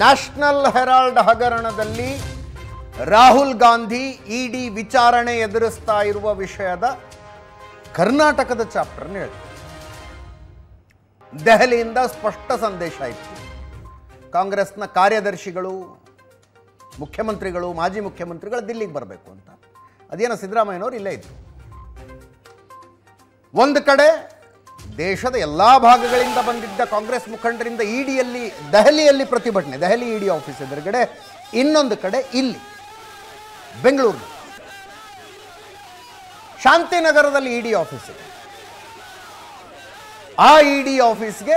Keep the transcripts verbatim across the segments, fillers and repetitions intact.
National Herald ಹಗರಣದಲ್ಲಿ ರಾಹುಲ್ ಗಾಂಧಿ ಇಡಿ ವಿಚಾರಣೆ ಎದುರಿಸ್ತಾ ಇರುವ ವಿಷಯದ ಕರ್ನಾಟಕದ ಚಾಪ್ಟರ್ ಹೇಳಿದೆ. ದೆಹಲಿಯಿಂದ ಸ್ಪಷ್ಟ ಸಂದೇಶ ಇತ್ತು. ಕಾಂಗ್ರೆಸ್ನ ಕಾರ್ಯದರ್ಶಿಗಳು, ಮುಖ್ಯಮಂತ್ರಿಗಳು, ಮಾಜಿ ಮುಖ್ಯಮಂತ್ರಿಗಳು ದಿಲ್ಲಿಗೆ ಬರಬೇಕು ಅಂತ. ಅದೇನೋ ಸಿದ್ದರಾಮಯ್ಯನವರು ಇಲ್ಲೇ ಇದ್ರು. ಒಂದು ಕಡೆ ದೇಶದ ಎಲ್ಲ ಭಾಗಗಳಿಂದ ಬಂದಿದ್ದ ಕಾಂಗ್ರೆಸ್ ಮುಖಂಡರಿಂದ ಇಡಿಯಲ್ಲಿ ದೆಹಲಿಯಲ್ಲಿ ಪ್ರತಿಭಟನೆ, ದೆಹಲಿ ಇಡಿ ಆಫೀಸ್ ಎದುರುಗಡೆ. ಇನ್ನೊಂದು ಕಡೆ ಇಲ್ಲಿ ಬೆಂಗಳೂರು ಶಾಂತಿನಗರದಲ್ಲಿ ಇಡಿ ಆಫೀಸ್ ಇದೆ. ಆ ಇಡಿ ಆಫೀಸ್ಗೆ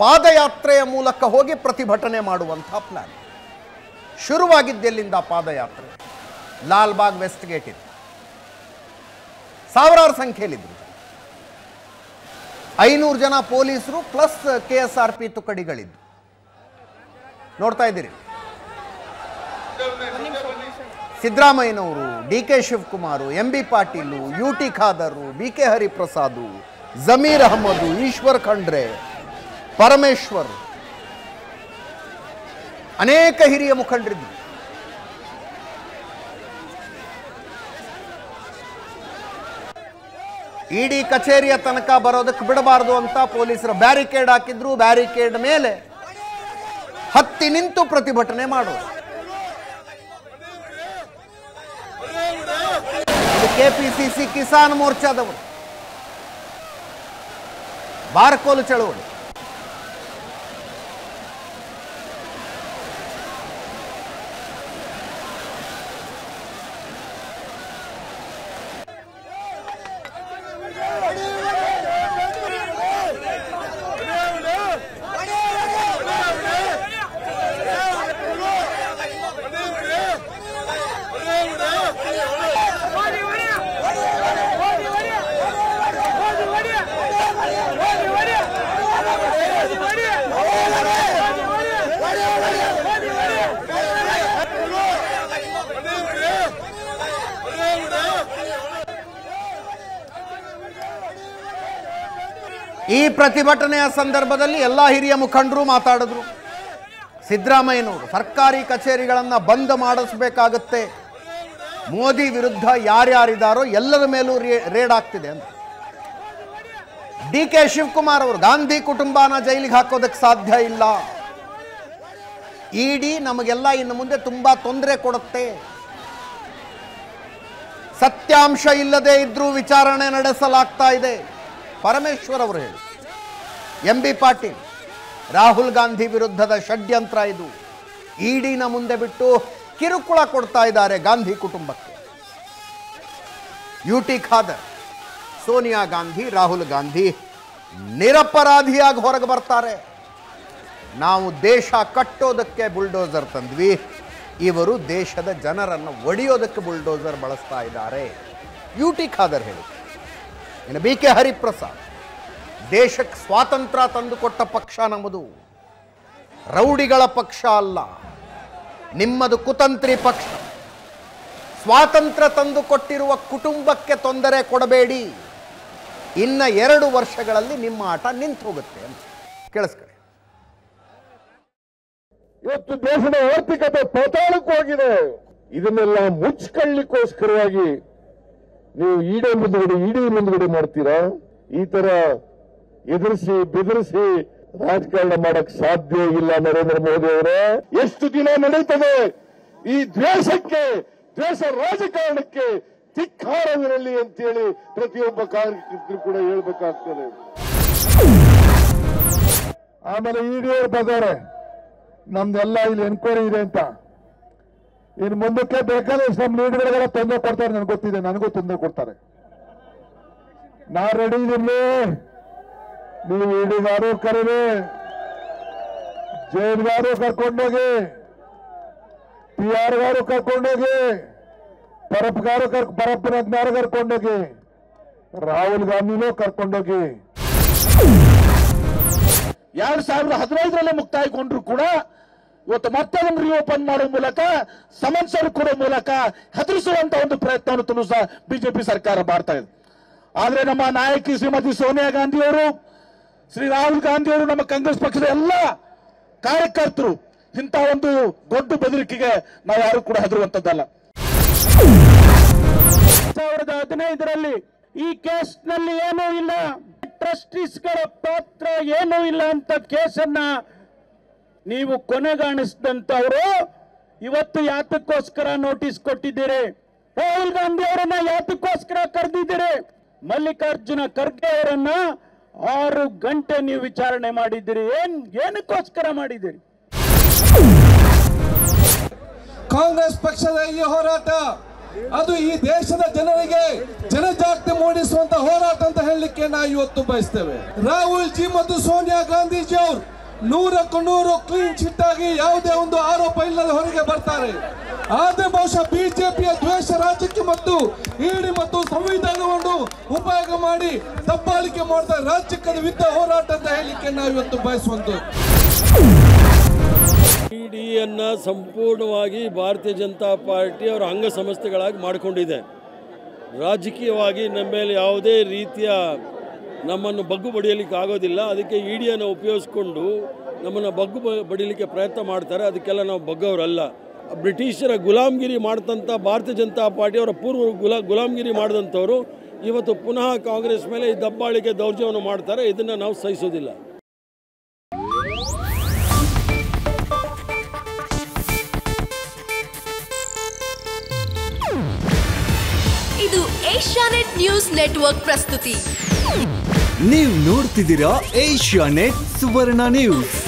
ಪಾದಯಾತ್ರೆಯ ಮೂಲಕ ಹೋಗಿ ಪ್ರತಿಭಟನೆ ಮಾಡುವಂಥ ಪ್ಲಾನ್ ಶುರುವಾಗಿದ್ದೆಲ್ಲಿಂದ. ಪಾದಯಾತ್ರೆ ಲಾಲ್ಬಾಗ್ ವೆಸ್ಟ್ ಗೇಟ್ ಇತ್ತು. ಸಾವಿರಾರು ಸಂಖ್ಯೆಯಲ್ಲಿದ್ದರು. ಐನೂರು ಜನ ಪೊಲೀಸರು plus K S R P ತುಕಡಿಗಳಿದ್ದು ನೋಡ್ತಾ ಇದ್ದೀರಿ. ಸಿದ್ದರಾಮಯ್ಯನವರು, D K Shivakumar, M B Patil, U T Khader, B K Hariprasad, Zameer Ahmed, Eshwar Khandre, Parameshwar, ಅನೇಕ ಹಿರಿಯ ಮುಖಂಡರಿದ್ದರು. ಇಡಿ ಕಚೇರಿಯ ತನಕ ಬರೋದಕ್ಕೆ ಬಿಡಬಾರ್ದು ಅಂತ ಪೊಲೀಸರು ಬ್ಯಾರಿಕೇಡ್ ಹಾಕಿದ್ರು. ಬ್ಯಾರಿಕೇಡ್ ಮೇಲೆ ಹತ್ತಿ ನಿಂತು ಪ್ರತಿಭಟನೆ ಮಾಡೋದು. ಕೆಪಿಸಿಸಿ ಕಿಸಾನ್ ಮೋರ್ಚಾದವರು, ಬಾರ್ಕೋಲು ಚಳವಳಿ, ಈ ಪ್ರತಿಭಟನೆಯ ಸಂದರ್ಭದಲ್ಲಿ ಎಲ್ಲ ಹಿರಿಯ ಮುಖಂಡರು ಮಾತಾಡಿದ್ರು. ಸಿದ್ದರಾಮಯ್ಯನವರು ಸರ್ಕಾರಿ ಕಚೇರಿಗಳನ್ನು ಬಂದ್ ಮಾಡಿಸಬೇಕಾಗತ್ತೆ, ಮೋದಿ ವಿರುದ್ಧ ಯಾರ್ಯಾರಿದ್ದಾರೋ ಎಲ್ಲರ ಮೇಲೂ ರೇಡ್ ಆಗ್ತಿದೆ ಅಂತ. ಡಿ ಕೆ ಶಿವಕುಮಾರ್ ಅವರು ಗಾಂಧಿ ಕುಟುಂಬನ ಜೈಲಿಗೆ ಹಾಕೋದಕ್ಕೆ ಸಾಧ್ಯ ಇಲ್ಲ, ಇಡಿ ನಮಗೆಲ್ಲ ಇನ್ನು ಮುಂದೆ ತುಂಬ ತೊಂದರೆ ಕೊಡುತ್ತೆ, ಸತ್ಯಾಂಶ ಇಲ್ಲದೆ ಇದ್ರೂ ವಿಚಾರಣೆ ನಡೆಸಲಾಗ್ತಾ ಇದೆ. ಪರಮೇಶ್ವರ್ ಅವರು ಹೇಳಿ, ಎಂ ಬಿ ಪಾಟೀಲ್, ರಾಹುಲ್ ಗಾಂಧಿ ವಿರುದ್ಧದ ಷಡ್ಯಂತ್ರ ಇದು, ಇಡಿನ ಮುಂದೆ ಬಿಟ್ಟು ಕಿರುಕುಳ ಕೊಡ್ತಾ ಇದ್ದಾರೆ ಗಾಂಧಿ ಕುಟುಂಬಕ್ಕೆ. ಯು ಟಿ ಖಾದರ್, ಸೋನಿಯಾ ಗಾಂಧಿ, ರಾಹುಲ್ ಗಾಂಧಿ ನಿರಪರಾಧಿಯಾಗಿ ಹೊರಗೆ ಬರ್ತಾರೆ. ನಾವು ದೇಶ ಕಟ್ಟೋದಕ್ಕೆ ಬುಲ್ಡೋಸರ್ ತಂದ್ವಿ, ಇವರು ದೇಶದ ಜನರನ್ನು ಒಡೆಯೋದಕ್ಕೆ ಬುಲ್ಡೋಸರ್ ಬಳಸ್ತಾ ಇದ್ದಾರೆ ಯು ಟಿ ಖಾದರ್ ಹೇಳಿ. ಇನ್ನು ಬಿ ಕೆ ಹರಿಪ್ರಸಾದ್, ದೇಶಕ್ಕೆ ಸ್ವಾತಂತ್ರ್ಯ ತಂದುಕೊಟ್ಟ ಪಕ್ಷ ನಮ್ಮದು, ರೌಡಿಗಳ ಪಕ್ಷ ಅಲ್ಲ, ನಿಮ್ಮದು ಕುತಂತ್ರಿ ಪಕ್ಷ, ಸ್ವಾತಂತ್ರ್ಯ ತಂದುಕೊಟ್ಟಿರುವ ಕುಟುಂಬಕ್ಕೆ ತೊಂದರೆ ಕೊಡಬೇಡಿ, ಇನ್ನು ಎರಡು ವರ್ಷಗಳಲ್ಲಿ ನಿಮ್ಮ ಆಟ ನಿಂತು ಹೋಗುತ್ತೆ ಅಂತ ಕೇಳಿಸ್ಕೊಳ್ಳಿ. ಇವತ್ತು ದೇಶದ ಆರ್ಥಿಕತೆ ಪಾತಾಳಕ್ಕೆ ಹೋಗಿದೆ. ಇದನ್ನೆಲ್ಲ ಮುಚ್ಚಿಕೊಳ್ಳಲಿಕ್ಕೋಸ್ಕರವಾಗಿ ನೀವು ಇಡಿ ಮುಂದುಗಡೆ ಇಡಿ ಮುಂದುಗಡೆ ಮಾಡ್ತೀರಾ? ಈ ತರ ಎದುರಿಸಿ ಬೆದರಿಸಿ ರಾಜಕಾರಣ ಮಾಡಕ್ ಸಾಧ್ಯ ಇಲ್ಲ ನರೇಂದ್ರ ಮೋದಿ ಅವರೇ. ಎಷ್ಟು ದಿನ ನಡೀತದೆ ಈ ದ್ವೇಷಕ್ಕೆ, ದ್ವೇಷ ರಾಜಕಾರಣಕ್ಕೆ? ಧಿಕ್ಕಾರವಿರಲಿ ಅಂತೇಳಿ ಪ್ರತಿಯೊಬ್ಬ ಕಾರ್ಯಕರ್ತರು ಕೂಡ ಹೇಳ್ಬೇಕಾಗ್ತದೆ. ಆಮೇಲೆ ಇಡಿ ಅವ್ರು ಬಂದಾರೆ, ನಮ್ದೆಲ್ಲ ಇಲ್ಲಿ ಎನ್ಕ್ವೈರಿ ಇದೆ ಅಂತ. ಇನ್ನು ಮುಂದಕ್ಕೆ ಬೇಕಾದ್ರೆ ನಮ್ಮ ಲೀಡರ್ಗಳೆಲ್ಲ ತೊಂದರೆ ಕೊಡ್ತಾರೆ, ನನ್ಗೆ ಗೊತ್ತಿದೆ, ನನಗೂ ತೊಂದರೆ ಕೊಡ್ತಾರೆ. ನಾ ರೆಡಿ ಇದೀನಿ. ನೀವು ಇಡಿಗಾರು ಕರೀರಿ, ಜೈಲ್ಗಾರು ಕರ್ಕೊಂಡೋಗಿ, ಪಿ ಆರ್ಗಾರು ಕರ್ಕೊಂಡೋಗಿ, ಪರಪ್ಗಾರು ಕರ್ ಪರಪ್ಪನಗಾರು ಕರ್ಕೊಂಡೋಗಿ, ರಾಹುಲ್ ಗಾಂಧಿನೂ ಕರ್ಕೊಂಡೋಗಿ. ಎರಡ್ ಸಾವಿರದ ಹದಿನೈದರಲ್ಲೇ ಮುಕ್ತಾಯಗೊಂಡ್ರು ಕೂಡ ಇವತ್ತು ಮತ್ತೆ ಅದನ್ನು ರಿಓಪನ್ ಮಾಡುವ ಮೂಲಕ, ಸಮನ್ಸ್ ಕೊಡುವ ಮೂಲಕ ಹೆದರಿಸುವಂತ ಒಂದು ಪ್ರಯತ್ನವನ್ನು ಸಹ ಬಿಜೆಪಿ ಸರ್ಕಾರ ಮಾಡ್ತಾ ಇದೆ. ಆದ್ರೆ ನಮ್ಮ ನಾಯಕಿ ಶ್ರೀಮತಿ ಸೋನಿಯಾ ಗಾಂಧಿ ಅವರು, ಶ್ರೀ ರಾಹುಲ್ ಗಾಂಧಿ ಅವರು, ನಮ್ಮ ಕಾಂಗ್ರೆಸ್ ಪಕ್ಷದ ಎಲ್ಲ ಕಾರ್ಯಕರ್ತರು ಇಂತ ಒಂದು ದೊಡ್ಡ ಬೆದರಿಕೆಗೆ ನಾವು ಯಾರು ಕೂಡ ಹೆದರುವಂತದ್ದಲ್ಲ। ಎರಡು ಸಾವಿರದ ಹದಿನೈದರಲ್ಲಿ ಈ ಕೇಸ್ ನಲ್ಲಿ ಏನೂ ಇಲ್ಲ, ಟ್ರಸ್ಟಿಸ್ಗಳ ಪಾತ್ರ ಏನೂ ಇಲ್ಲ ಅಂತ ಕೇಸನ್ನ ನೀವು ಕೊನೆಗಾಣಿಸಿದಂತವರು ಇವತ್ತು ಯಾತಕ್ಕೋಸ್ಕರ ನೋಟಿಸ್ ಕೊಟ್ಟಿದ್ದೀರಿ, ರಾಹುಲ್ ಗಾಂಧಿ ಅವರನ್ನ ಯಾತಕ್ಕೋಸ್ಕರ ಕರೆದಿದ್ದೀರಿ, ಮಲ್ಲಿಕಾರ್ಜುನ ಖರ್ಗೆ ಅವರನ್ನ ಆರು ಗಂಟೆ ನೀವು ವಿಚಾರಣೆ ಮಾಡಿದ್ದೀರಿ, ಏನ್ ಏನಕ್ಕೋಸ್ಕರ ಮಾಡಿದ್ದೀರಿ? ಕಾಂಗ್ರೆಸ್ ಪಕ್ಷದ ಈ ಹೋರಾಟ ಅದು ಈ ದೇಶದ ಜನರಿಗೆ ಜನಜಾಗೃತಿ ಮೂಡಿಸುವಂತ ಹೋರಾಟ ಅಂತ ಹೇಳಲಿಕ್ಕೆ ನಾ ಇವತ್ತು ಬಯಸ್ತೇವೆ। ರಾಹುಲ್ ಜಿ ಮತ್ತು ಸೋನಿಯಾ ಗಾಂಧೀಜಿ ಅವರು ನೂರಕ್ಕೂ ನೂರು ಕ್ಲೀನ್ ಚಿಟ್ ಆಗಿ ಯಾವುದೇ ಒಂದು ಆರೋಪ ಇಲ್ಲದೆ ಹೊರಗೆ ಬರ್ತಾರೆ, ಆದರೆ ಬಹುಶಃ ಬಿಜೆಪಿಯ ದ್ವೇಷ ರಾಜ್ಯಕ್ಕೆ ಮತ್ತು ಇಡಿ ಮತ್ತು ಸಂವಿಧಾನವನ್ನು ಉಪಯೋಗ ಮಾಡಿ ದಬ್ಬಾಳಿಕೆ ಮಾಡ್ತಾರೆ। ರಾಜ್ಯಕ್ಕೆ ವಿರುದ್ಧ ಹೋರಾಟ ಅಂತ ಹೇಳಲಿಕ್ಕೆ ನಾವು ಇವತ್ತು ಬಯಸುವಂತದ್ದು। ಇಡಿಯನ್ನು ಸಂಪೂರ್ಣವಾಗಿ ಭಾರತೀಯ ಜನತಾ ಪಾರ್ಟಿ ಅವರ ಅಂಗಸಂಸ್ಥೆಗಳಾಗಿ ಮಾಡಿಕೊಂಡಿದೆ। ರಾಜಕೀಯವಾಗಿ ನಮ್ಮ ಮೇಲೆ ಯಾವುದೇ ರೀತಿಯ ನಮ್ಮನ್ನು ಬಗ್ಗು ಬಡಿಯಲಿಕ್ಕೆ ಆಗೋದಿಲ್ಲ, ಅದಕ್ಕೆ ಇಡಿಯನ್ನು ಉಪಯೋಗಿಸ್ಕೊಂಡು ನಮ್ಮನ್ನು ಬಗ್ಗು ಬಡಿಯಲಿಕ್ಕೆ ಪ್ರಯತ್ನ ಮಾಡ್ತಾರೆ, ಅದಕ್ಕೆಲ್ಲ ನಾವು ಬಗ್ಗವರಲ್ಲ। ಬ್ರಿಟಿಷರ ಗುಲಾಮಗಿರಿ ಮಾಡಿದಂಥ ಭಾರತೀಯ ಜನತಾ ಪಾರ್ಟಿ ಅವರ ಪೂರ್ವ ಗುಲಾ ಗುಲಾಮಗಿರಿ ಮಾಡಿದಂಥವರು ಇವತ್ತು ಪುನಃ ಕಾಂಗ್ರೆಸ್ ಮೇಲೆ ಈ ದಬ್ಬಾಳಿಕೆ ದೌರ್ಜನ್ಯವನ್ನು ಮಾಡ್ತಾರೆ, ಇದನ್ನು ನಾವು ಸಹಿಸೋದಿಲ್ಲ। ಇದು ಏಷ್ಯಾನೆಟ್ ನ್ಯೂಸ್ ನೆಟ್ವರ್ಕ್ ಪ್ರಸ್ತುತಿ। ನೀವು ನೋಡ್ತಿದ್ದೀರಾ ಏಷ್ಯಾನೆಟ್ ಸುವರ್ಣ ನ್ಯೂಸ್।